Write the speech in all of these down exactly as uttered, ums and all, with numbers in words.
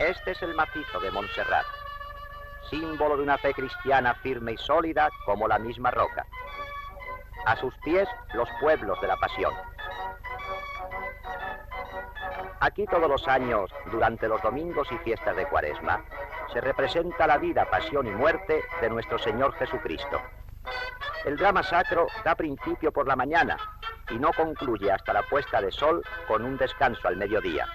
Este es el macizo de Montserrat, símbolo de una fe cristiana firme y sólida como la misma roca. A sus pies, los pueblos de la Pasión. Aquí todos los años, durante los domingos y fiestas de Cuaresma, se representa la vida, pasión y muerte de nuestro Señor Jesucristo. El drama sacro da principio por la mañana y no concluye hasta la puesta de sol con un descanso al mediodía.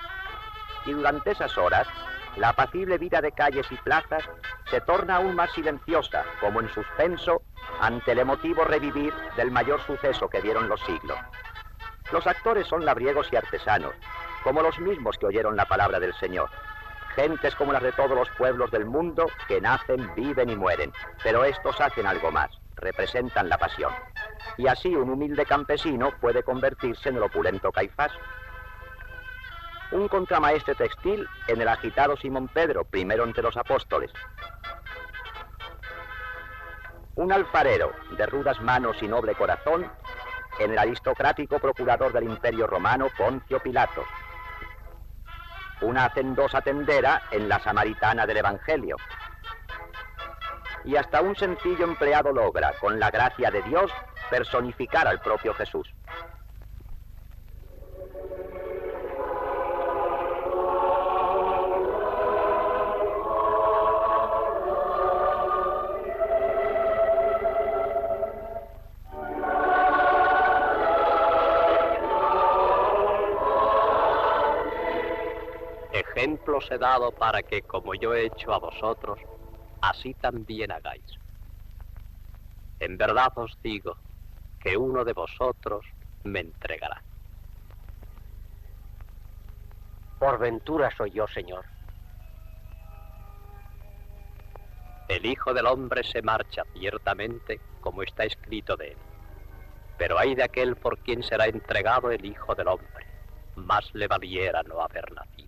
Y durante esas horas, la apacible vida de calles y plazas se torna aún más silenciosa, como en suspenso, ante el emotivo revivir del mayor suceso que dieron los siglos. Los actores son labriegos y artesanos, como los mismos que oyeron la palabra del Señor. Gentes como las de todos los pueblos del mundo que nacen, viven y mueren, pero estos hacen algo más, representan la pasión. Y así un humilde campesino puede convertirse en el opulento Caifás. Un contramaestre textil en el agitado Simón Pedro, primero entre los apóstoles. Un alfarero de rudas manos y noble corazón en el aristocrático procurador del Imperio Romano, Poncio Pilato. Una hacendosa tendera en la Samaritana del Evangelio. Y hasta un sencillo empleado logra, con la gracia de Dios, personificar al propio Jesús. Ejemplos he dado para que, como yo he hecho a vosotros, así también hagáis. En verdad os digo que uno de vosotros me entregará. Por ventura soy yo, Señor. El Hijo del Hombre se marcha ciertamente, como está escrito de él. Pero hay de aquel por quien será entregado el Hijo del Hombre. Más le valiera no haber nacido.